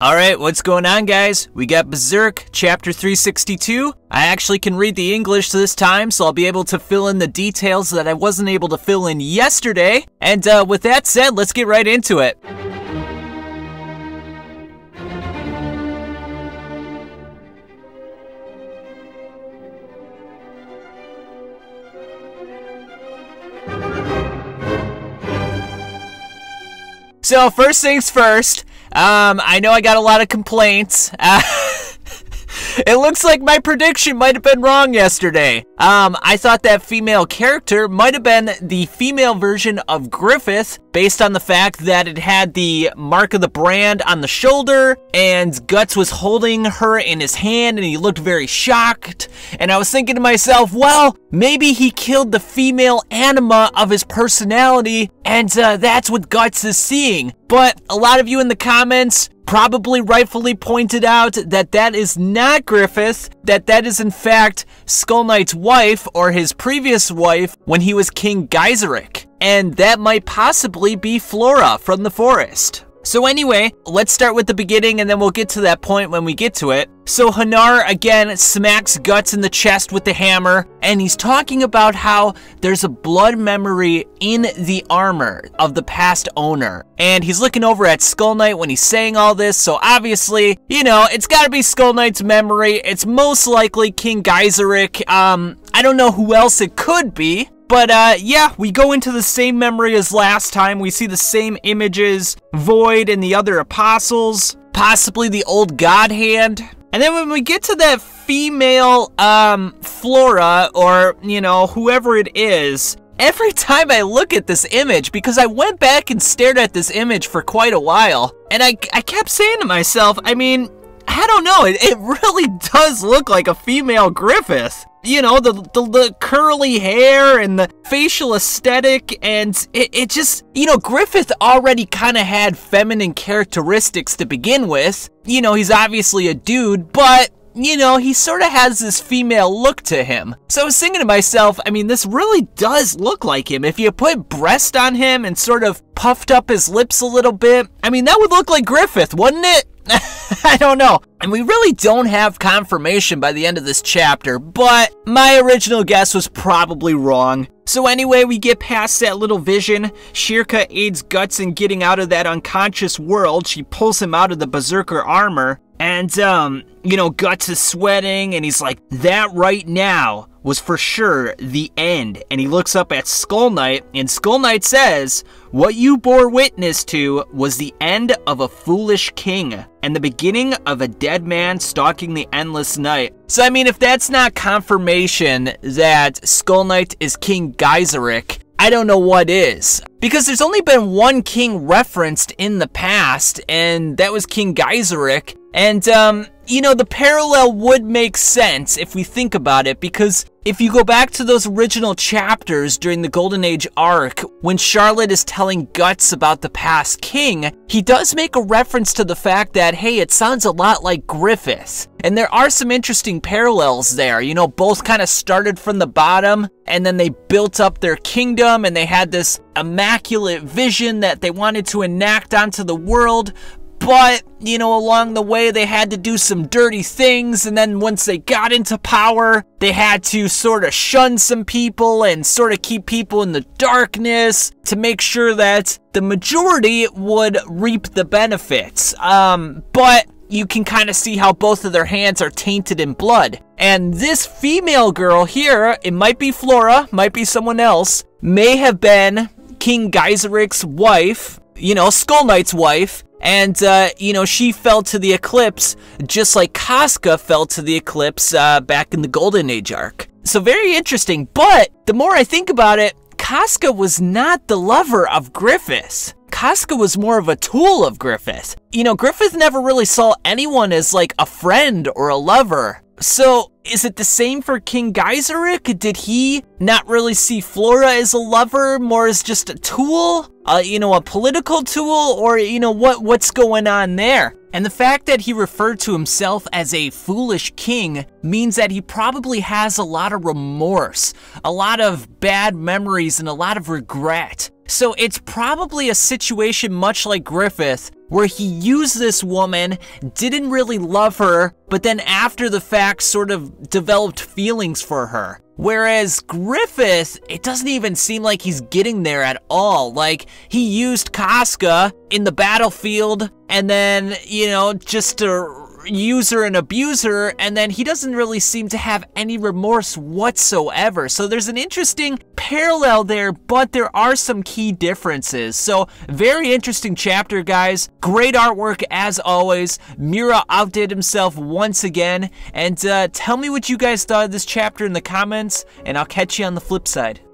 Alright, what's going on, guys? We got Berserk, chapter 362. I actually can read the English this time, so I'll be able to fill in the details that I wasn't able to fill in yesterday. And with that said, let's get right into it. So, first things first. I know I got a lot of complaints. It looks like my prediction might have been wrong yesterday. I thought that female character might have been the female version of Griffith, based on the fact that it had the mark of the brand on the shoulder, and Guts was holding her in his hand, and he looked very shocked. And I was thinking to myself, well, maybe he killed the female anima of his personality, and that's what Guts is seeing. But a lot of you in the comments probably rightfully pointed out that that is not Griffith, that is in fact Skull Knight's wife, or his previous wife when he was King Gaiseric, and that might possibly be Flora from the forest. So anyway, let's start with the beginning and then we'll get to that point when we get to it. So Hanar again smacks Guts in the chest with the hammer, and he's talking about how there's a blood memory in the armor of the past owner. And he's looking over at Skull Knight when he's saying all this, so obviously, you know, it's gotta be Skull Knight's memory. It's most likely King Gaiseric. I don't know who else it could be. But yeah, we go into the same memory as last time. We see the same images, Void and the other apostles, possibly the old God hand. And then when we get to that female Flora, or, you know, whoever it is, every time I look at this image, because I went back and stared at this image for quite a while, and I kept saying to myself, I mean, I don't know, it really does look like a female Griffith. You know, the curly hair and the facial aesthetic, and it just, you know, Griffith already kind of had feminine characteristics to begin with. You know, he's obviously a dude, but, you know, he sort of has this female look to him. So I was thinking to myself, I mean, this really does look like him. If you put breast on him and sort of puffed up his lips a little bit, I mean, that would look like Griffith, wouldn't it? I don't know. And we really don't have confirmation by the end of this chapter, but my original guess was probably wrong. So anyway, we get past that little vision. Schierke aids Guts in getting out of that unconscious world. She pulls him out of the Berserker armor. And, you know, Guts is sweating, and he's like, that right now was for sure the end. And he looks up at Skull Knight, and Skull Knight says, what you bore witness to was the end of a foolish king and the beginning of a dead man stalking the endless night. So, I mean, if that's not confirmation that Skull Knight is King Gaiseric, I don't know what is. Because there's only been one king referenced in the past, and that was King Gaiseric. And, you know, the parallel would make sense if we think about it, because if you go back to those original chapters during the Golden Age arc, when Charlotte is telling Guts about the past king, he does make a reference to the fact that, hey, it sounds a lot like Griffith. And there are some interesting parallels there. You know, both kind of started from the bottom, and then they built up their kingdom, and they had this immaculate vision that they wanted to enact onto the world. But, you know, along the way, they had to do some dirty things, and then once they got into power, they had to sort of shun some people and sort of keep people in the darkness to make sure that the majority would reap the benefits. But you can kind of see how both of their hands are tainted in blood. And this female girl here, it might be Flora, might be someone else, may have been King Gaiseric's wife, you know, Skull Knight's wife. And, you know, she fell to the eclipse just like Casca fell to the eclipse back in the Golden Age arc. So very interesting, but the more I think about it, Casca was not the lover of Griffith. Casca was more of a tool of Griffith. You know, Griffith never really saw anyone as like a friend or a lover. So is it the same for King Gaiseric? Did he not really see Flora as a lover, more as just a tool? You know, a political tool? Or, you know, what's going on there? And the fact that he referred to himself as a foolish king means that he probably has a lot of remorse, a lot of bad memories, and a lot of regret. So it's probably a situation much like Griffith, where he used this woman, didn't really love her, but then after the fact sort of developed feelings for her. Whereas Griffith, it doesn't even seem like he's getting there at all. Like, he used Casca in the battlefield and then, you know, just to use her and abuse her, and then he doesn't really seem to have any remorse whatsoever. So there's an interesting parallel there, but there are some key differences. So very interesting chapter, guys. Great artwork as always. Miura outdid himself once again. And tell me what you guys thought of this chapter in the comments, and I'll catch you on the flip side.